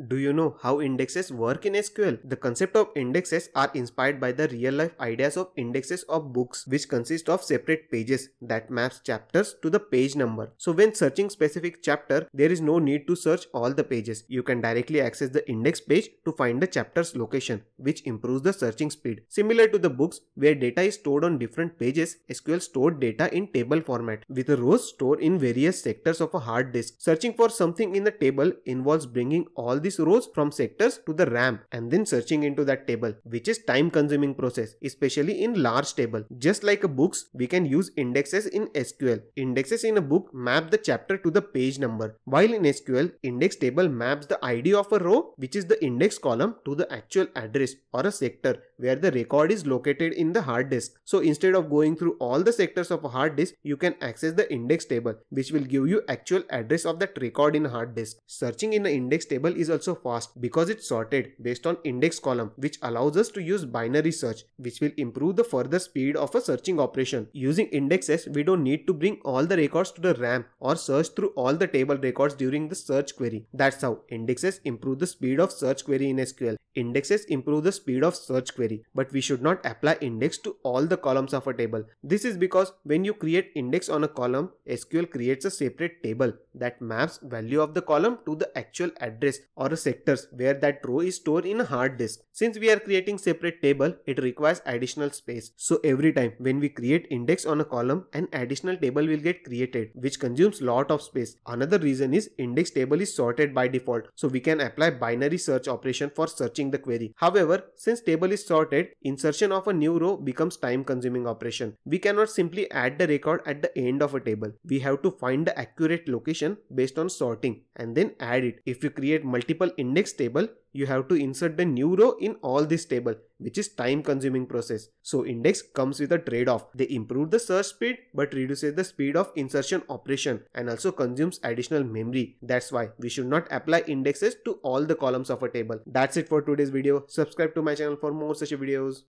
Do you know how indexes work in SQL? The concept of indexes are inspired by the real-life ideas of indexes of books, which consist of separate pages that maps chapters to the page number. So when searching specific chapter, there is no need to search all the pages. You can directly access the index page to find the chapter's location, which improves the searching speed. Similar to the books, where data is stored on different pages, SQL stored data in table format, with the rows stored in various sectors of a hard disk. Searching for something in the table involves bringing all these rows from sectors to the RAM and then searching into that table, which is time consuming process, especially in large table. Just like a books, we can use indexes in SQL. Indexes in a book map the chapter to the page number, while in SQL, index table maps the ID of a row, which is the index column, to the actual address or a sector where the record is located in the hard disk. So instead of going through all the sectors of a hard disk, you can access the index table, which will give you actual address of that record in hard disk. Searching in the index table is also fast because it's sorted based on index column, which allows us to use binary search, which will improve the further speed of a searching operation. Using indexes, we don't need to bring all the records to the RAM or search through all the table records during the search query. That's how indexes improve the speed of search query in SQL. Indexes improve the speed of search query, but we should not apply index to all the columns of a table. This is because when you create index on a column, SQL creates a separate table that maps value of the column to the actual address or sectors where that row is stored in a hard disk. Since we are creating separate table, it requires additional space. So every time when we create index on a column, an additional table will get created, which consumes lot of space. Another reason is index table is sorted by default, so we can apply binary search operation for searching the query. However, since table is sorted, insertion of a new row becomes time consuming operation. We cannot simply add the record at the end of a table. We have to find the accurate location based on sorting and then add it. If you create multiple index table, you have to insert the new row in all this table, which is time consuming process. So index comes with a trade-off. They improve the search speed but reduces the speed of insertion operation and also consumes additional memory. That's why we should not apply indexes to all the columns of a table. That's it for today's video. Subscribe to my channel for more such videos.